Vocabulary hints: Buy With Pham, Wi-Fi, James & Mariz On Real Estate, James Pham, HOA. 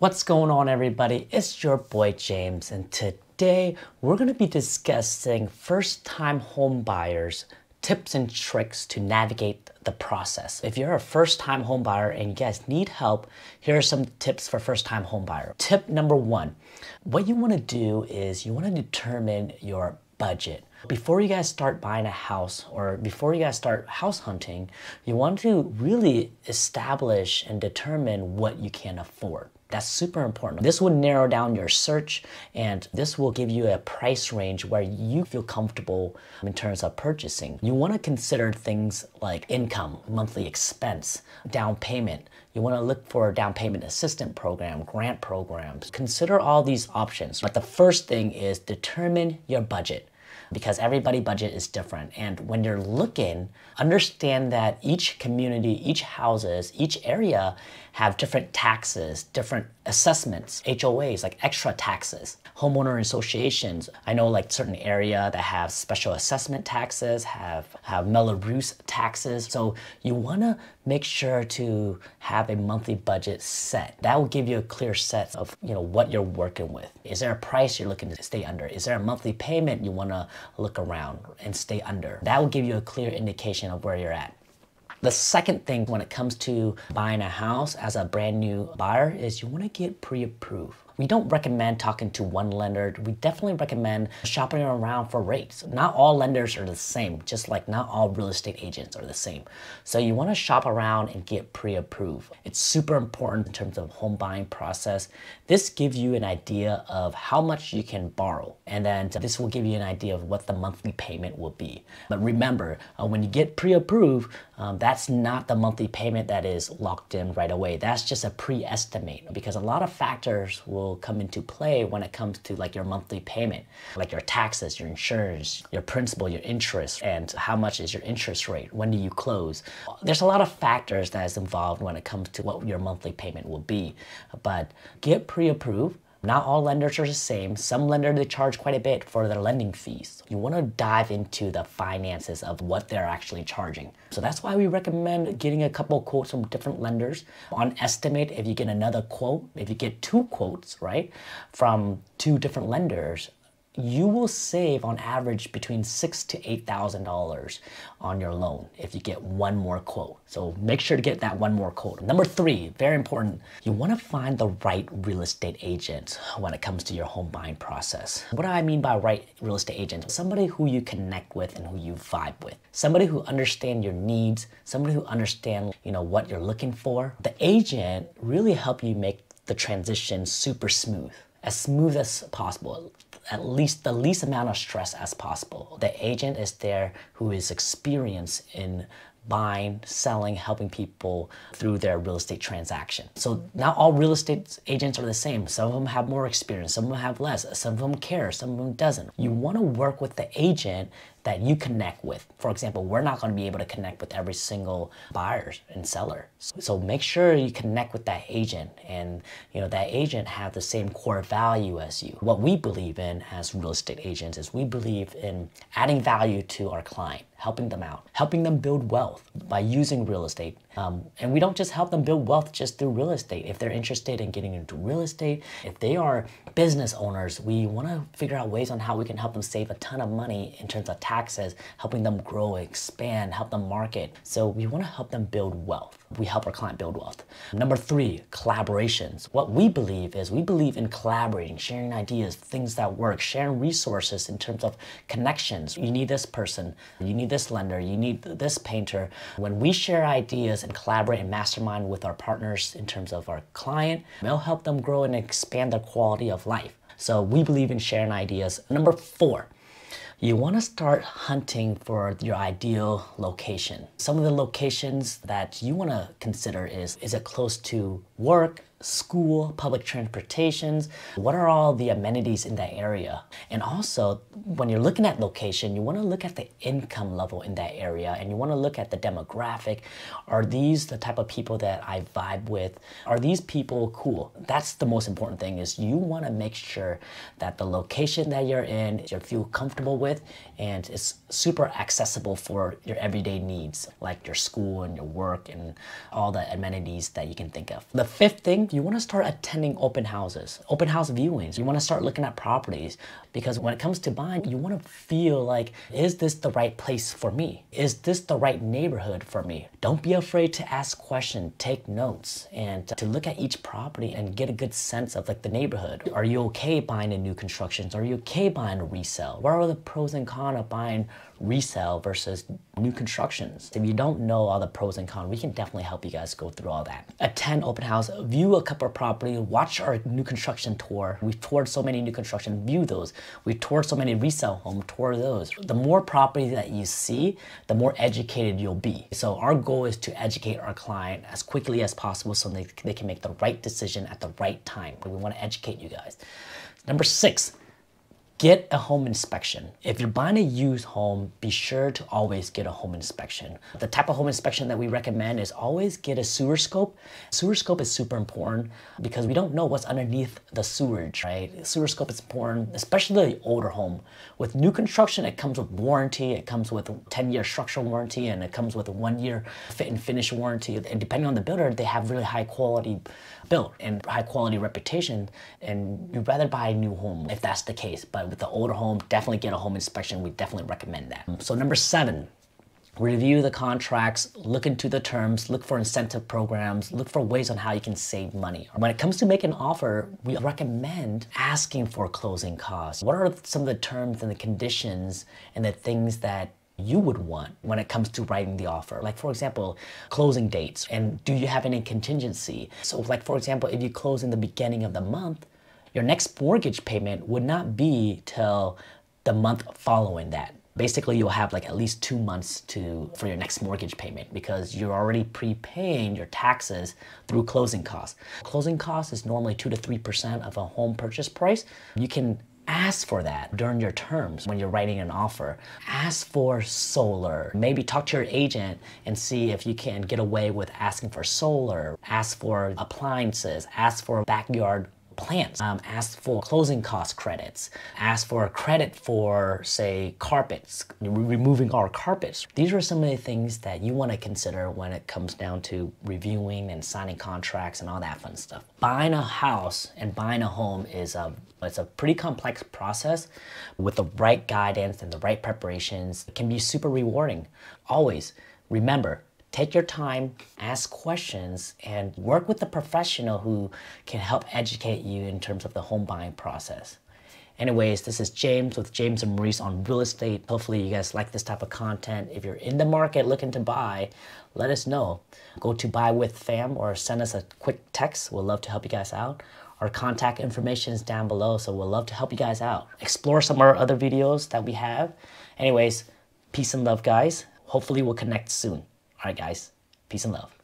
What's going on, everybody? It's your boy James, and today we're going to be discussing first-time home buyers tips and tricks to navigate the process. If you're a first-time home buyer and you guys need help, here are some tips for first-time home buyer. Tip number one, what you want to do is you want to determine your budget. Before you guys start buying a house or before you guys start house hunting, you want to really establish and determine what you can afford. That's super important. This will narrow down your search, and this will give you a price range where you feel comfortable in terms of purchasing. You want to consider things like income, monthly expense, down payment. You want to look for a down payment assistance program, grant programs. Consider all these options. But the first thing is determine your budget, because everybody's budget is different. And when you're looking, understand that each community, each houses, each area have different taxes, different assessments, HOAs, like extra taxes, homeowner associations. I know like certain area that have special assessment taxes, have Melrose taxes. So you wanna make sure to have a monthly budget set. That will give you a clear set of what you're working with. Is there a price you're looking to stay under? Is there a monthly payment you wanna look around and stay under? That will give you a clear indication of where you're at. The second thing when it comes to buying a house as a brand new buyer is you want to get pre-approved. We don't recommend talking to one lender. We definitely recommend shopping around for rates. Not all lenders are the same, just like not all real estate agents are the same. So you want to shop around and get pre-approved. It's super important in terms of home buying process. This gives you an idea of how much you can borrow, and then this will give you an idea of what the monthly payment will be. But remember, when you get pre-approved, that's not the monthly payment that is locked in right away. That's just a pre-estimate, because a lot of factors will come into play when it comes to like your monthly payment, like your taxes, your insurance, your principal, your interest, and how much is your interest rate, when do you close. There's a lot of factors that is involved when it comes to what your monthly payment will be, but get pre-approved. Not all lenders are the same. Some lenders, they charge quite a bit for their lending fees. You want to dive into the finances of what they're actually charging. So that's why we recommend getting a couple of quotes from different lenders. On estimate, if you get another quote, if you get two quotes, right, from two different lenders, you will save on average between $6,000 to $8,000 on your loan if you get one more quote. So make sure to get that one more quote. Number three, very important, you want to find the right real estate agent when it comes to your home buying process. What do I mean by right real estate agent? Somebody who you connect with and who you vibe with. Somebody who understands your needs, somebody who understands what you're looking for. The agent really helps you make the transition super smooth. As smooth as possible, at least the least amount of stress as possible. The agent is there who is experienced in buying, selling, helping people through their real estate transaction. So not all real estate agents are the same. Some of them have more experience, some of them have less, some of them care, some of them doesn't. You want to work with the agent that you connect with. For example, we're not going to be able to connect with every single buyer and seller. So make sure you connect with that agent, and that agent have the same core value as you. What we believe in as real estate agents is we believe in adding value to our client, helping them out, helping them build wealth by using real estate. And we don't just help them build wealth just through real estate. If they're interested in getting into real estate, if they are business owners, we want to figure out ways on how we can help them save a ton of money in terms of taxes, helping them grow, expand, help them market. So we want to help them build wealth. We help our client build wealth. Number three, collaborations. What we believe is we believe in collaborating, sharing ideas, things that work, sharing resources in terms of connections. You need this person, you need this lender, you need this painter. When we share ideas and collaborate and mastermind with our partners in terms of our client, we'll help them grow and expand their quality of life. So we believe in sharing ideas. Number four, you want to start hunting for your ideal location. Some of the locations that you want to consider is it close to work, school, public transportations? What are all the amenities in that area? And also, when you're looking at location, you want to look at the income level in that area, and you want to look at the demographic. Are these the type of people that I vibe with? Are these people cool? That's the most important thing, is you want to make sure that the location that you're in, you feel comfortable with, and it's super accessible for your everyday needs, like your school and your work and all the amenities that you can think of. The fifth thing think you want to start attending open houses, open house viewings. You want to start looking at properties, because when it comes to buying, you want to feel like, is this the right place for me? Is this the right neighborhood for me? Don't be afraid to ask questions, take notes, and to look at each property and get a good sense of like the neighborhood. Are you okay buying in new constructions? Are you okay buying a resale? What are the pros and cons of buying resale versus new constructions? If you don't know all the pros and cons, we can definitely help you guys go through all that. Attend open house, view a couple of properties, watch our new construction tour. We've toured so many new construction, view those. We've toured so many resale homes, tour those. The more properties that you see, the more educated you'll be. So our goal is to educate our client as quickly as possible so they can make the right decision at the right time. We want to educate you guys. Number 6, get a home inspection. If you're buying a used home, be sure to always get a home inspection. The type of home inspection that we recommend is always get a sewer scope. Sewer scope is super important because we don't know what's underneath the sewage, right? Sewer scope is important, especially the older home. With new construction, it comes with warranty. It comes with a 10-year structural warranty, and it comes with a 1-year fit and finish warranty. And depending on the builder, they have really high quality built and high quality reputation, and you'd rather buy a new home if that's the case. But with the older home, definitely get a home inspection. We definitely recommend that. So number 7, review the contracts, look into the terms, look for incentive programs, look for ways on how you can save money. When it comes to making an offer, we recommend asking for closing costs. What are some of the terms and the conditions and the things that you would want when it comes to writing the offer? Like, for example, closing dates, and do you have any contingency? So like, for example, if you close in the beginning of the month, your next mortgage payment would not be till the month following that. Basically, you'll have like at least 2 months for your next mortgage payment, because you're already prepaying your taxes through closing costs. Closing costs is normally 2 to 3% of a home purchase price. You can ask for that during your terms when you're writing an offer. Ask for solar. Maybe talk to your agent and see if you can get away with asking for solar. Ask for appliances. Ask for backyard plants. Ask for closing cost credits. Ask for a credit for, say, carpets, removing our carpets. These are some of the things that you want to consider when it comes down to reviewing and signing contracts and all that fun stuff. Buying a house and buying a home is it's a pretty complex process. With the right guidance and the right preparations, it can be super rewarding. Always remember, take your time, ask questions, and work with the professional who can help educate you in terms of the home buying process. Anyways, this is James with James and Mariz on Real Estate. Hopefully you guys like this type of content. If you're in the market looking to buy, let us know. Go to Buy With Pham or send us a quick text. We'd love to help you guys out. Our contact information is down below, so we'd love to help you guys out. Explore some of our other videos that we have. Anyways, peace and love, guys. Hopefully we'll connect soon. All right, guys. Peace and love.